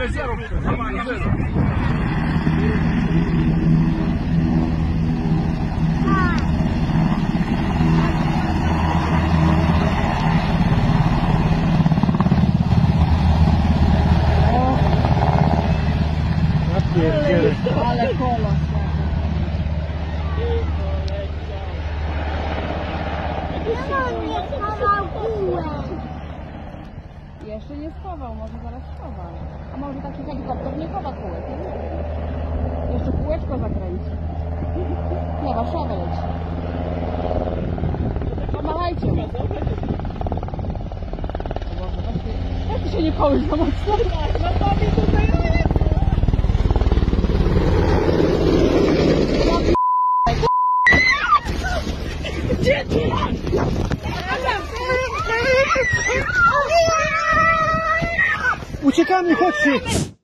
Ale kola. Jeszcze nie schował, może zaraz schowa. A może taki helikopter nie chowa kółek. Jeszcze kółeczko zakręci. Nie, Warszawa leci. Pomachajcie. Weź się nie kołysz za mocno. No tobie tutaj jest. Uciekamy, chodźcie!